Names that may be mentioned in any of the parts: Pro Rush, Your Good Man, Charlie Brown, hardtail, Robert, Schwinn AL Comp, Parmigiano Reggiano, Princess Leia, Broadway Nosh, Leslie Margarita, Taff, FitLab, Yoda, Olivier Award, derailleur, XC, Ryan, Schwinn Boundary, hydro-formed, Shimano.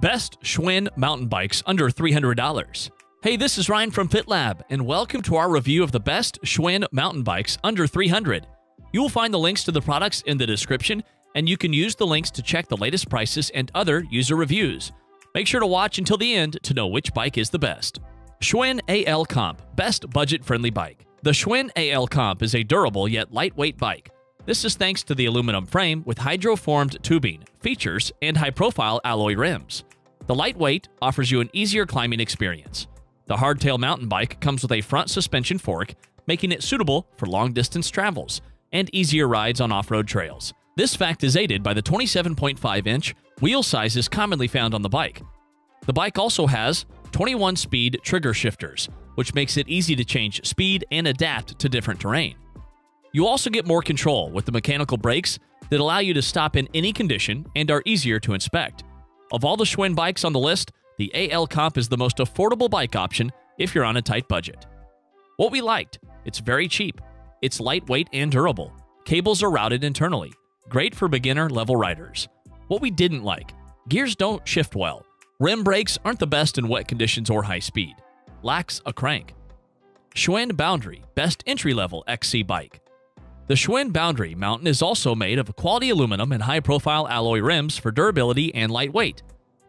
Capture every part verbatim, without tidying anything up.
Best Schwinn Mountain Bikes under three hundred dollars. Hey, this is Ryan from FitLab, and welcome to our review of the best Schwinn mountain bikes under three hundred dollars. You will find the links to the products in the description, and you can use the links to check the latest prices and other user reviews. Make sure to watch until the end to know which bike is the best. Schwinn A L Comp, best budget-friendly bike. The Schwinn A L Comp is a durable yet lightweight bike. This is thanks to the aluminum frame with hydroformed tubing, features, and high-profile alloy rims. The lightweight offers you an easier climbing experience. The hardtail mountain bike comes with a front suspension fork, making it suitable for long-distance travels and easier rides on off-road trails. This fact is aided by the twenty-seven point five inch wheel sizes commonly found on the bike. The bike also has twenty-one speed trigger shifters, which makes it easy to change speed and adapt to different terrain. You also get more control with the mechanical brakes that allow you to stop in any condition and are easier to inspect. Of all the Schwinn bikes on the list, the A L Comp is the most affordable bike option if you're on a tight budget. What we liked: it's very cheap, it's lightweight and durable, cables are routed internally, great for beginner-level riders. What we didn't like: gears don't shift well, rim brakes aren't the best in wet conditions or high speed, lacks a crank. Schwinn Boundary, best entry-level X C bike. The Schwinn Boundary mountain is also made of quality aluminum and high-profile alloy rims for durability and lightweight.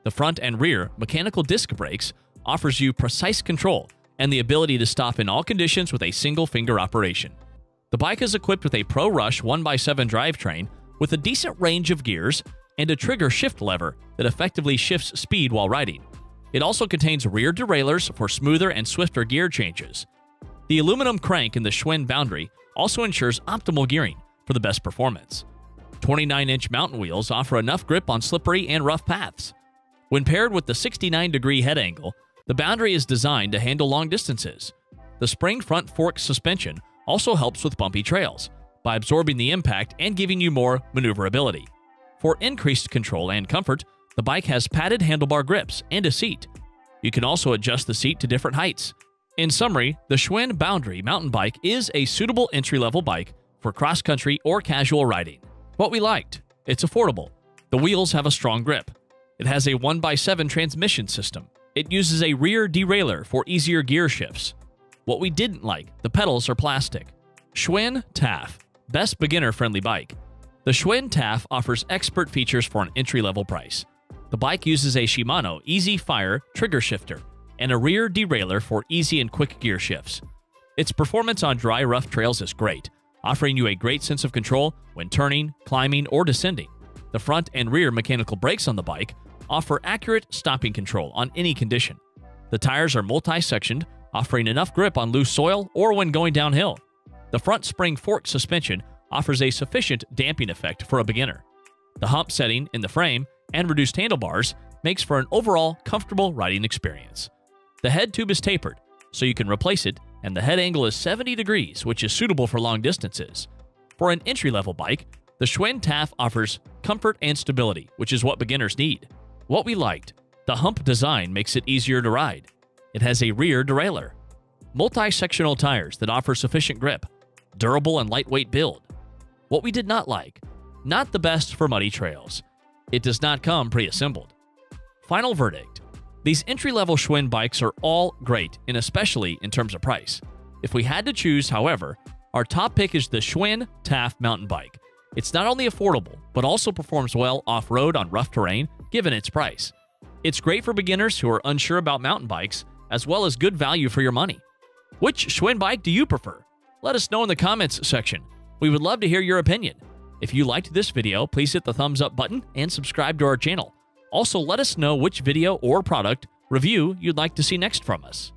The front and rear mechanical disc brakes offers you precise control and the ability to stop in all conditions with a single finger operation. The bike is equipped with a Pro Rush one by seven drivetrain with a decent range of gears and a trigger shift lever that effectively shifts speed while riding. It also contains rear derailleurs for smoother and swifter gear changes. The aluminum crank in the Schwinn Boundary also ensures optimal gearing for the best performance. twenty-nine inch mountain wheels offer enough grip on slippery and rough paths. When paired with the sixty-nine degree head angle, the Boundary is designed to handle long distances. The spring front fork suspension also helps with bumpy trails by absorbing the impact and giving you more maneuverability. For increased control and comfort, the bike has padded handlebar grips and a seat. You can also adjust the seat to different heights. In summary, the Schwinn Boundary mountain bike is a suitable entry-level bike for cross-country or casual riding. What we liked: it's affordable. The wheels have a strong grip. It has a one by seven transmission system. It uses a rear derailleur for easier gear shifts. What we didn't like: the pedals are plastic. Schwinn Taff, best beginner-friendly bike. The Schwinn Taff offers expert features for an entry-level price. The bike uses a Shimano Easy Fire trigger shifter and a rear derailleur for easy and quick gear shifts. Its performance on dry, rough trails is great, offering you a great sense of control when turning, climbing, or descending. The front and rear mechanical brakes on the bike offer accurate stopping control on any condition. The tires are multi-sectioned, offering enough grip on loose soil or when going downhill. The front spring fork suspension offers a sufficient damping effect for a beginner. The hump setting in the frame and reduced handlebars makes for an overall comfortable riding experience. The head tube is tapered, so you can replace it, and the head angle is seventy degrees, which is suitable for long distances. For an entry-level bike, the Schwinn Taff offers comfort and stability, which is what beginners need. What we liked: the hump design makes it easier to ride. It has a rear derailleur, multi-sectional tires that offer sufficient grip, durable and lightweight build. What we did not like: not the best for muddy trails. It does not come pre-assembled. Final verdict: these entry-level Schwinn bikes are all great, and especially in terms of price. If we had to choose, however, our top pick is the Schwinn Taff mountain bike. It's not only affordable, but also performs well off-road on rough terrain, given its price. It's great for beginners who are unsure about mountain bikes, as well as good value for your money. Which Schwinn bike do you prefer? Let us know in the comments section. We would love to hear your opinion. If you liked this video, please hit the thumbs up button and subscribe to our channel. Also, let us know which video or product review you'd like to see next from us.